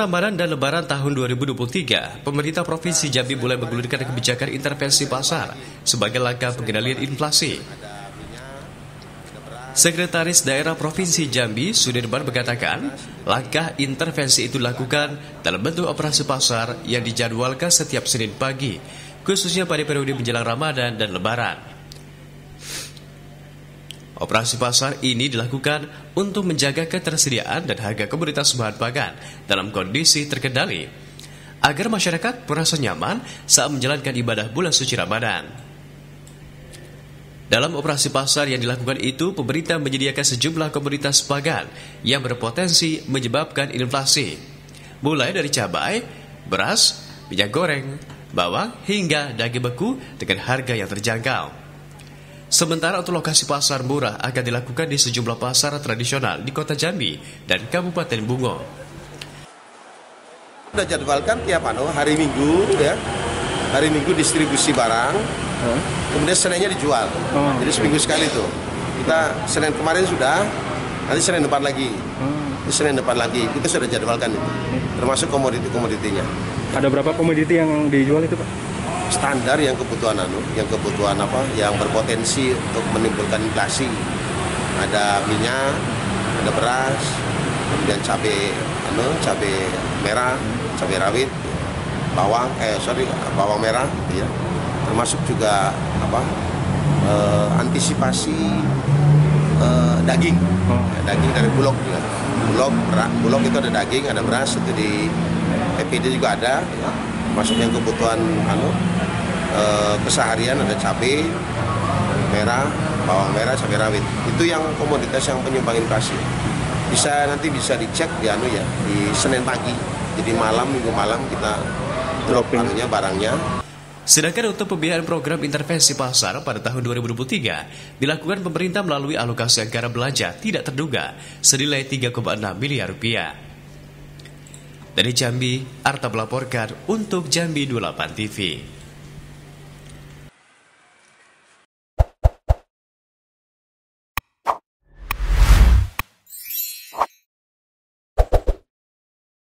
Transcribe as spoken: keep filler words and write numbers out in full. Ramadan dan Lebaran tahun dua ribu dua puluh tiga, pemerintah Provinsi Jambi mulai menggulirkan kebijakan intervensi pasar sebagai langkah pengendalian inflasi. Sekretaris Daerah Provinsi Jambi, Sudirman, mengatakan langkah intervensi itu dilakukan dalam bentuk operasi pasar yang dijadwalkan setiap Senin pagi, khususnya pada periode menjelang Ramadan dan Lebaran. Operasi pasar ini dilakukan untuk menjaga ketersediaan dan harga komoditas bahan pangan dalam kondisi terkendali, agar masyarakat merasa nyaman saat menjalankan ibadah bulan suci Ramadan. Dalam operasi pasar yang dilakukan itu, pemerintah menyediakan sejumlah komoditas pangan yang berpotensi menyebabkan inflasi, mulai dari cabai, beras, minyak goreng, bawang, hingga daging beku dengan harga yang terjangkau. Sementara untuk lokasi pasar murah akan dilakukan di sejumlah pasar tradisional di Kota Jambi dan Kabupaten Bungo. Sudah jadwalkan tiap anu hari Minggu ya. Hari Minggu distribusi barang. Kemudian Seninnya dijual. Jadi seminggu sekali itu. Kita Senin kemarin sudah, nanti Senin depan lagi. Senin depan lagi. Kita sudah jadwalkan itu. Termasuk komoditi-komoditinya. Ada berapa komoditi yang dijual itu, Pak? Standar yang kebutuhan anu, yang kebutuhan apa, yang berpotensi untuk menimbulkan inflasi. Ada minyak, ada beras, kemudian cabai, anu, cabai merah, cabai rawit, bawang, eh sorry, bawang merah, ya. Termasuk juga apa, e, antisipasi e, daging, daging dari Bulog, ya. Bulog, Bulog itu ada daging, ada beras, itu di P P D juga ada. Ya. Masuknya kebutuhan anu e, keseharian ada cabai merah, bawang merah, cabai rawit. Itu yang komoditas yang penyumbang inflasi. Bisa nanti bisa dicek di anu ya di Senin pagi. Jadi malam minggu malam kita drop anunya barangnya. Sedangkan untuk pembiayaan program intervensi pasar pada tahun dua ribu dua puluh tiga dilakukan pemerintah melalui alokasi anggaran belanja tidak terduga senilai tiga koma enam miliar rupiah. Dari Jambi, Arta melaporkan untuk Jambi dua puluh delapan T V.